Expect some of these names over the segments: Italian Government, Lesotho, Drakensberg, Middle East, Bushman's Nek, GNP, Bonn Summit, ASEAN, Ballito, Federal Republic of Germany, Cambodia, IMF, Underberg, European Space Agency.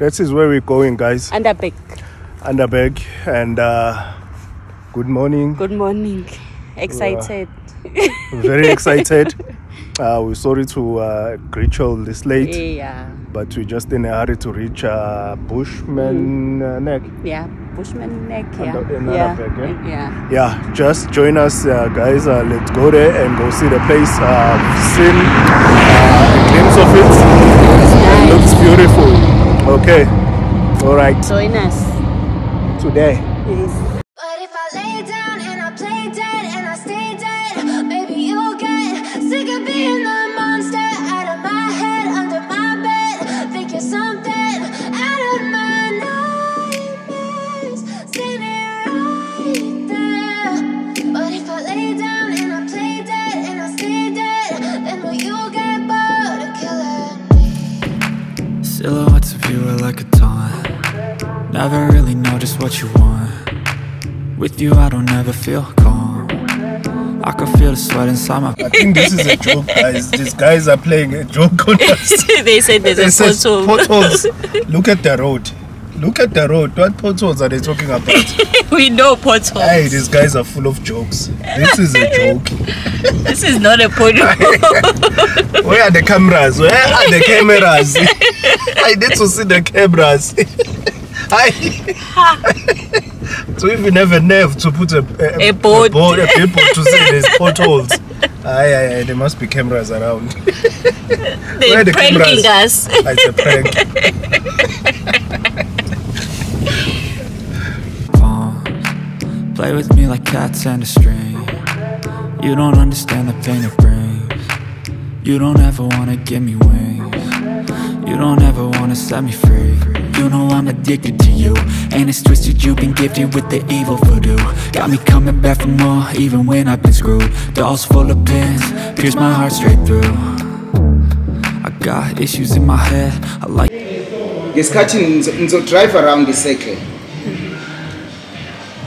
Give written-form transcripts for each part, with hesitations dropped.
This is where we're going, guys. Underberg. And good morning. Good morning. Excited. Very excited. We're sorry to greet you all this late. Yeah. But we're just in a hurry to reach Bushman's Nek. Yeah, Bushman's Nek. Yeah, just join us, guys. Let's go there and go see the place. We've seen a glimpse of it. It looks beautiful. Okay. All right. Join us today. Yes. Silhouettes of you are like a taunt. Never really know just what you want. With you I don't ever feel calm. I can feel the sweat inside my... I think this is a joke, guys. These guys are playing a joke contest. They said there's a pothole. Potholes. Look at the road. Look at the road. What potholes are they talking about? We know potholes. Hey, these guys are full of jokes. This is a joke. This is not a pothole. Where are the cameras? Where are the cameras? I need to see the cameras. So if you never nerve to put a board of people to say there's potholes, there must be cameras around. They're pranking us. It's a prank. Palms, play with me like cats and a string. You don't understand the pain it brings. You don't ever want to give me wings. You don't ever wanna set me free. You know I'm addicted to you, and it's twisted, you've been gifted with the evil voodoo. Got me coming back for more, even when I've been screwed. Dolls full of pins, pierce my heart straight through. I got issues in my head, I like... Ngisikhathi drive around the circle.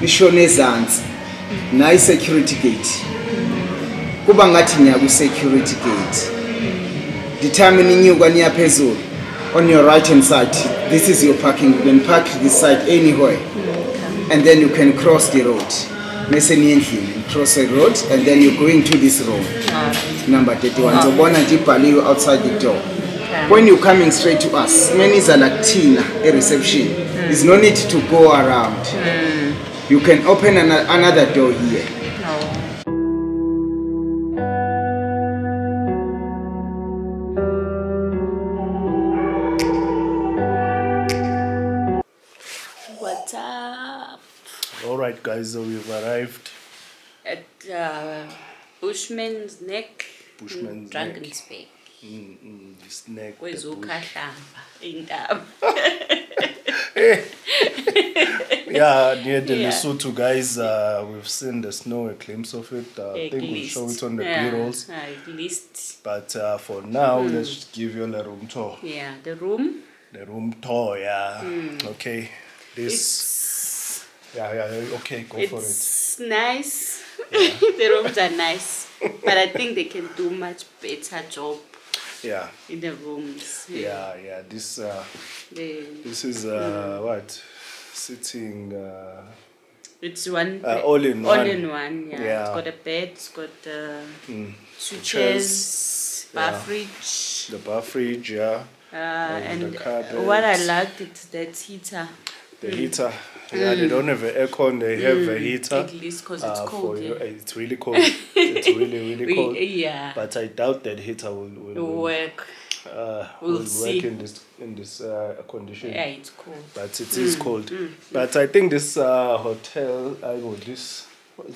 Nishone ezansi, nayi security gate. Kuba ngathi ngiya ku security gate. Determining you when you are peso on your right hand side. This is your parking. You can park this side anywhere, and then you can cross the road. You cross the road, and then you're going to this road. Number 31. So one deep Ballito outside the door. When you're coming straight to us, many is a Latina a reception. There's no need to go around. You can open another door here. Alright guys, so we've arrived at Bushman's Nek, Drakensberg. This neck. Yeah, near the Lesotho, guys. We've seen the snow, a glimpse of it. I think we'll show it on the B-rolls. At least. But for now, let's give you a room tour. Yeah, the room. The room tour, yeah. Okay. It's nice. Yeah. The rooms are nice, but I think they can do much better job. Yeah. In the rooms. Yeah, yeah. This this is what sitting. It's one. All in one. All in one. Yeah. It's got a bed. It's got two chairs. Bar fridge. The bar fridge. Yeah. And what I liked is that heater. The heater. Yeah, they don't have an aircon, they have a heater. At least because it's cold. Yeah. It's really cold. It's really, really cold. Yeah. But I doubt that heater will work. We'll see. Work in this condition. Yeah, it's cold. But it is cold. But I think this hotel, is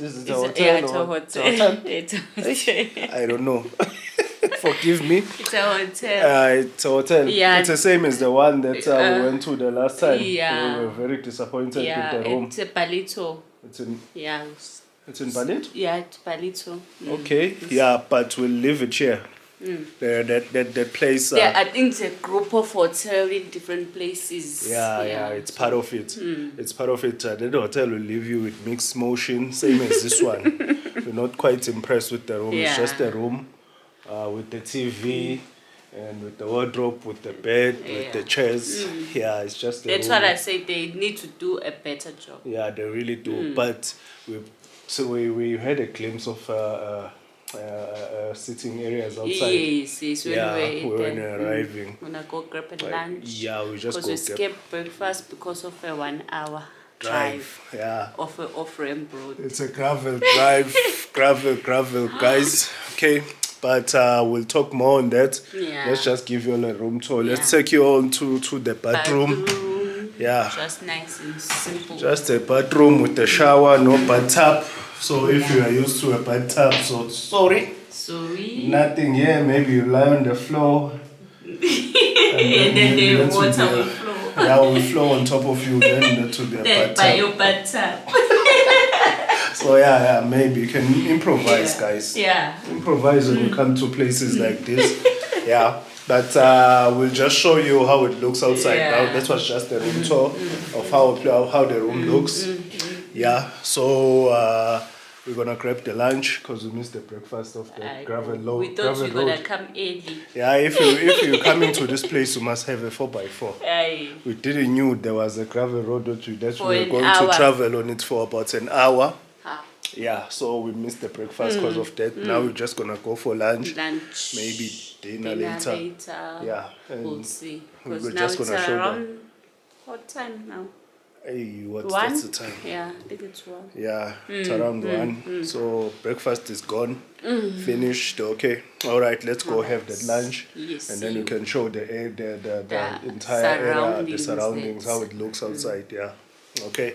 it a hotel? Yeah, it's a hotel. It's a hotel. I don't know. Forgive me. It's a hotel. It's a hotel. Yeah. It's the same as the one that we went to the last time. Yeah. We were very disappointed with the room. It's a Ballito. It's in Ballito? Yeah, it's Ballito. Okay. Yeah, but we'll leave it here. That place. Yeah, I think it's a group of hotels in different places. Yeah, it's part of it. It's part of it. That hotel will leave you with mixed motion, same as this one. We're not quite impressed with the room. It's just a room. With the TV and with the wardrobe, with the bed, with the chairs. Yeah, it's just that's what I say, they need to do a better job. Yeah, they really do. But we had a glimpse of sitting areas outside. Yes, when we were arriving. When I go grab a lunch. Yeah, we just go skipped breakfast because of a 1 hour drive. Yeah. Off ramp road. It's a gravel drive. gravel, guys. Okay. But we'll talk more on that. Yeah. Let's just give you all a room tour. Yeah. Let's take you on to the bathroom. Yeah. Just nice and simple. Just a bathroom with a shower, no bathtub. So if you are used to a bathtub, so sorry. Nothing here. Maybe you lie on the floor. and then the water will flow. That will flow on top of you. Then that will be a bathtub. By your bathtub. So yeah, maybe you can improvise, guys. Yeah. Improvise when you come to places like this. Yeah. But we'll just show you how it looks outside now. That was just a room tour of how the room looks. Yeah, so we're gonna grab the lunch because we missed the breakfast of the gravel road. We thought we were gonna come early. Yeah, if you come into this place, you must have a 4x4. Aye. We didn't knew there was a gravel road that we were going to travel on it for about an hour. Yeah, so we missed the breakfast because of that. Now we're just gonna go for lunch. Maybe dinner later. Yeah, and we'll see. We're just gonna show them. What time now? Hey, that's the time? Yeah, I think it's 1. Yeah, it's around 1. So breakfast is gone, finished. Okay, all right. Let's go have that lunch, and then you can show the entire area, the surroundings, how it looks outside. Yeah, okay.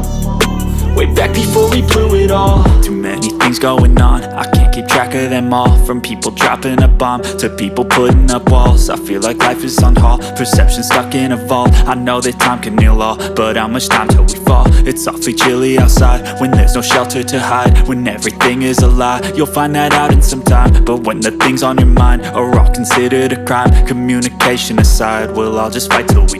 Way back before we blew it all. Too many things going on, I can't keep track of them all. From people dropping a bomb, to people putting up walls. I feel like life is on hold, perception stuck in a vault. I know that time can heal all, but how much time till we fall? It's awfully chilly outside, when there's no shelter to hide. When everything is a lie, you'll find that out in some time. But when the things on your mind are all considered a crime, communication aside, we'll all just fight till we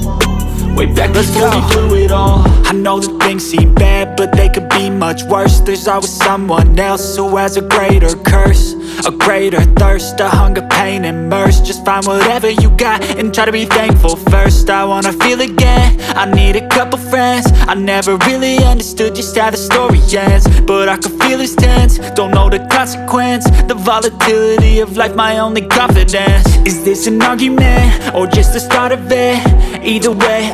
Way back before we blew it all. I know that things seem bad, but they could be much worse. There's always someone else who has a greater curse, a greater thirst, a hunger, pain, and mercy. Just find whatever you got and try to be thankful first. I wanna feel again, I need a couple friends. I never really understood just how the story ends, but I can feel it's tense, don't know the consequence. The volatility of life, my only confidence. Is this an argument, or just the start of it? Either way,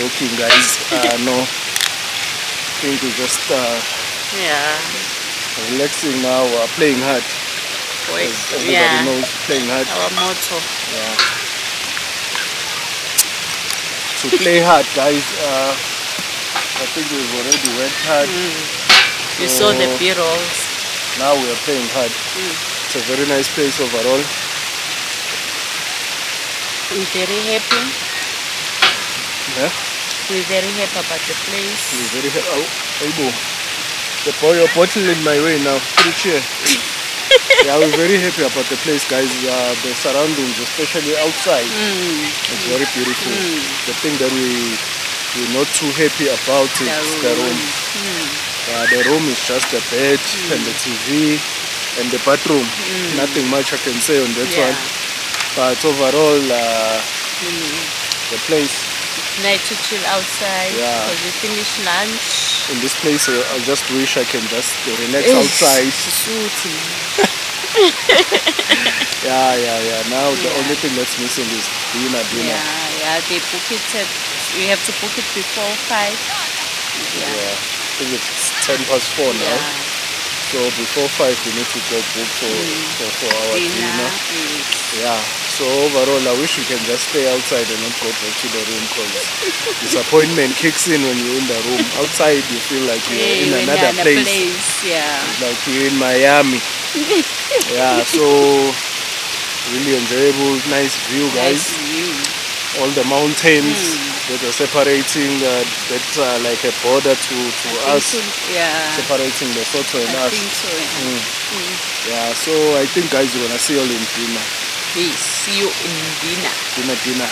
Okay guys, no, I think we just relaxing now, playing hard. Everybody knows playing hard. Our motto. Yeah. So play hard, guys. I think we've already went hard. You saw the B-rolls. Now we are playing hard. It's a very nice place overall. We're very happy. Yeah. We're very happy about the place. We're very happy. Oh, the power bottle in my way now. Yeah, we're very happy about the place, guys. The surroundings, especially outside, it's very beautiful. The thing that we're not too happy about is the room. The room is just the bed and the TV and the bathroom. Nothing much I can say on that one. But overall, the place. It's nice to chill outside because we finish lunch. In this place, I just wish I can just relax outside. Now the only thing that's missing is dinner. They book it at, we have to book it before 5. I think it's 4:10 now. So before 5 we need to go book for our dinner. So overall, I wish we can just stay outside and not go back to the room because disappointment kicks in when you're in the room. Outside, you feel like you're in another place. Like you're in Miami. So really enjoyable, nice view, guys. Nice view. All the mountains that are separating, that's like a border to us. Separating Lesotho and us. So I think, guys, we're gonna see all in dinner. Please, see you in dinner. Dinner.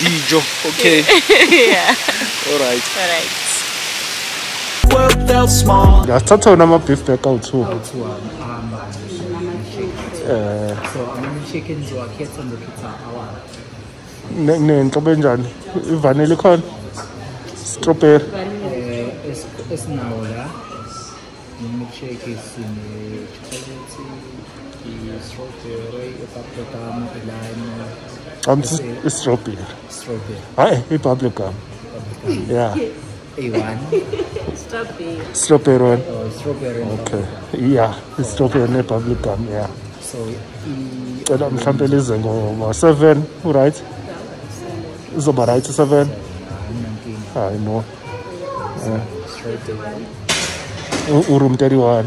Dijo, okay. Alright. World felt small. Yeah, start on my beef back out too. So I'm chickens or cats on the pizza. Vanilla corn. Strawberry. It's now. Milkshake is in the strawberry, lime. Strawberry. Hi, bubblegum. Yeah. A1. Strawberry one. Oh, strawberry. Okay. Yeah, strawberry and bubblegum. Yeah. So, I'm sampling go 7, right? Is it right? 7. I know. Strawberry. Room 31.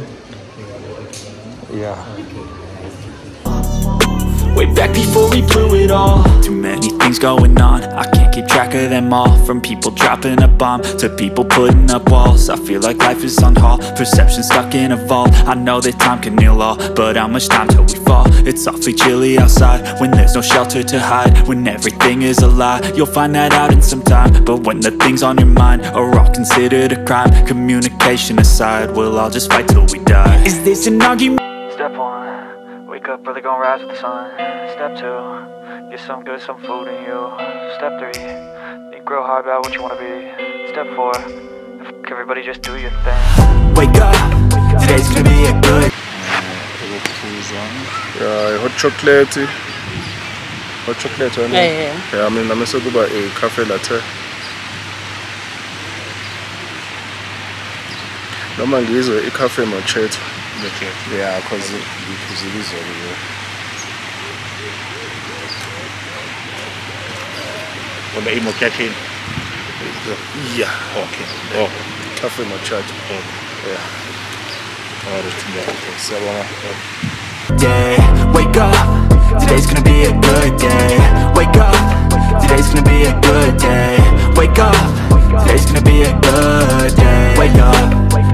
Way back before we blew it all. Too many things going on, I can't keep track of them all. From people dropping a bomb to people putting up walls. I feel like life is on hold, perception stuck in a vault. I know that time can heal all, but how much time till we fall? It's awfully chilly outside when there's no shelter to hide. When everything is a lie, you'll find that out in some time. But when the things on your mind are all considered a crime, communication aside, we'll all just fight till we die. Is this an argument? Step 1. Wake up, really gonna rise with the sun. Step 2, get some good, some food in you. Step 3, think real hard about what you wanna be. Step 4, everybody just do your thing. Wake up, today's gonna be a good. Hot chocolate, I mean. Yeah, I mean, I'm so good about a cafe latte. Normally, I'm using a cafe macchiato. Because it is over there. On the emo cafe? Cafe macchiato. Day, wake up, today's gonna be a good day. Wake up, today's gonna be a good day. Wake up, today's gonna be a good day. Wake up,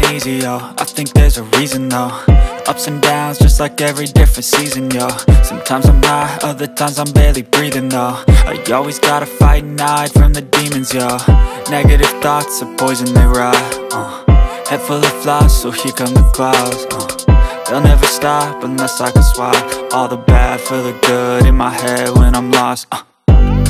easy, yo, I think there's a reason though. Ups and downs, just like every different season, yo. Sometimes I'm high, other times I'm barely breathing, though. I always gotta fight and hide from the demons, yo. Negative thoughts are poison, they rot. Head full of flies, so here come the clouds. They'll never stop unless I can swap all the bad for the good in my head when I'm lost.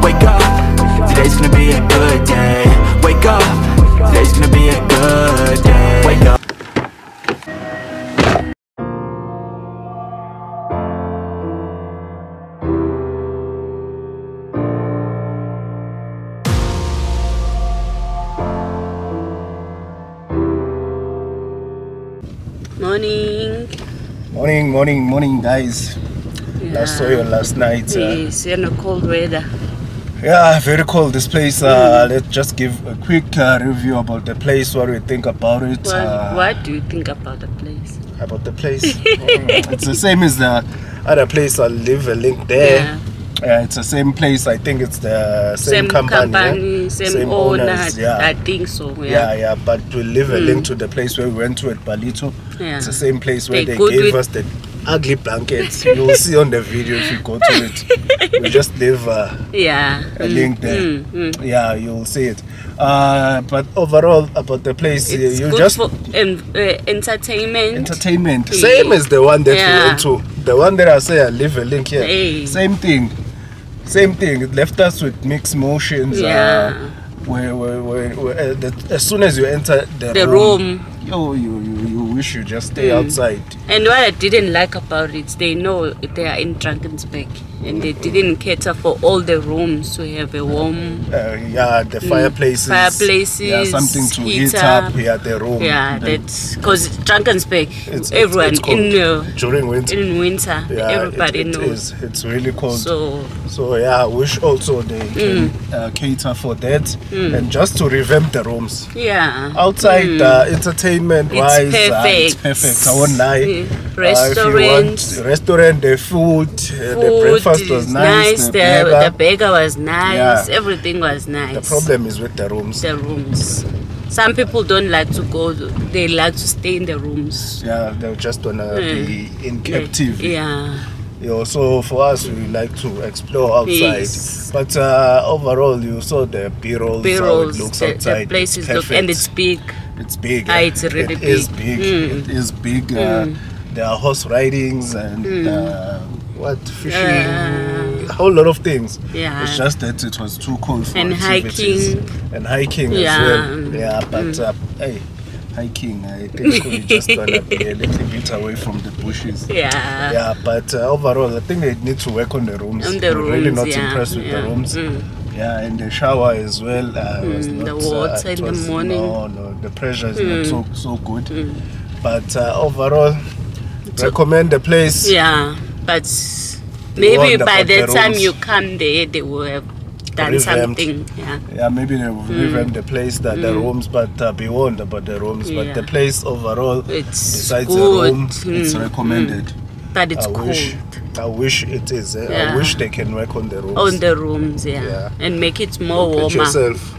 Wake up, today's gonna be a good day. Wake up, today's gonna be a good day. Wake up. Morning. Morning, morning, morning, guys. Yeah. I saw you last night. Yes, in a cold weather. Yeah, very cold this place. Let's just give a quick review about the place, what we think about it. Well, what do you think about the place? About the place? It's the same as the other place. I'll leave a link there. Yeah, it's the same place. I think it's the same company yeah? same owners. Yeah. I think so. Yeah, yeah, but we'll leave a link to the place where we went to at Ballito. Yeah. It's the same place where they gave us the ugly blankets. You'll see on the video if you go to it. We just leave a link there. Yeah, you'll see it. But overall about the place, it's you good just for, entertainment. Entertainment, same as the one that we went to. The one that I say I leave a link here. Same thing. Same thing. It left us with mixed emotions. Yeah. As soon as you enter the room. Oh, you wish you just stay outside. And what I didn't like about it, they know they are in Drakensberg and they didn't cater for all the rooms to have a warm. Yeah, the fireplaces. Fireplaces. Yeah, something to heat up. Yeah, the room. Yeah, that's because Drakensberg, everyone it's cold. During winter. In winter, yeah, everybody knows. It's really cold. So yeah, I wish also they can cater for that and just to revamp the rooms. Yeah. Outside entertainment. Wise, it's perfect. I won't lie. Restaurant, the food, the breakfast was nice. The burger was nice. Yeah. Everything was nice. The problem is with the rooms. Some people don't like to go. They like to stay in the rooms. Yeah, they just wanna be in captivity. Yeah. So for us, we like to explore outside. Yes. But overall, you saw the B-rolls, how it looks outside. The places look, and it's big. It's big. It's really big. It is big. It is big. There are horse ridings and fishing, a whole lot of things. Yeah. It's just that it was too cold for activities. And hiking as well. Yeah, but hey, hiking, I think we just gonna be a little bit away from the bushes. Yeah. Yeah, but overall, I think they need to work on the rooms. We're really not impressed with the rooms. Yeah, and the shower as well. The water in the morning. No, the pressure is not so good. But overall, recommend the place. Yeah, but maybe by the time you come there, they will have done something. Yeah, maybe they will revamp the place, the rooms, but be warned about the rooms. But the place overall, besides the room, it's recommended. But it's cold. I wish it is. Yeah. I wish they can work on the rooms. On the rooms, yeah. And make it more warmer. Look at yourself.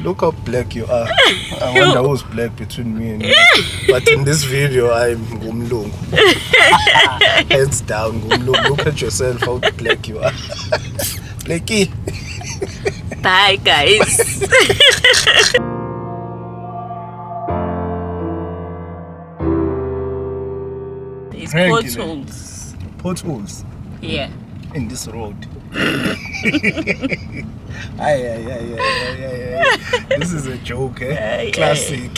Look how black you are. I wonder who's black between me and you. But in this video, I'm Gumlungu. Hands down, Gumlungu. Look at yourself, how black you are. Blackie. Bye, guys. Potholes. Potholes? Yeah. In this road. This is a joke, eh? Classic.